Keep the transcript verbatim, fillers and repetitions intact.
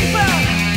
people.